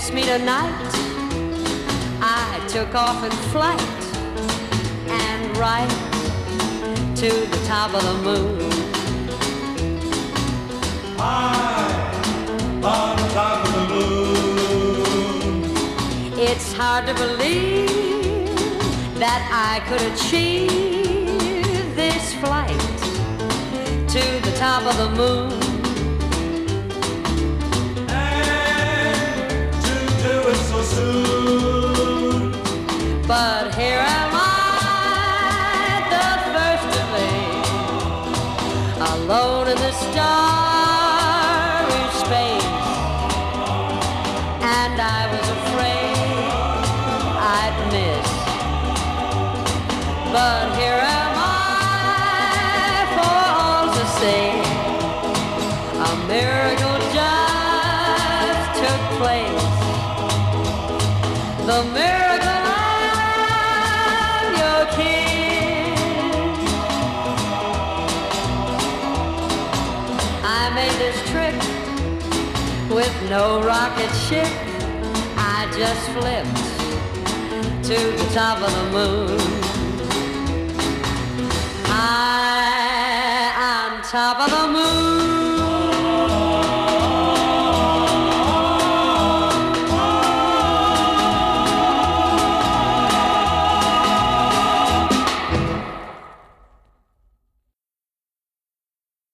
kiss me tonight. I took off in flight and right to the top of the moon. High on top of the moon. It's hard to believe that I could achieve this flight to the top of the moon. Soon. But here am I, the first of me, alone in the starry space, and I was afraid I'd miss. But here am I, for all to see, a miracle just took place. The miracle of your kiss. I made this trip with no rocket ship. I just flipped to the top of the moon. High on top of the moon.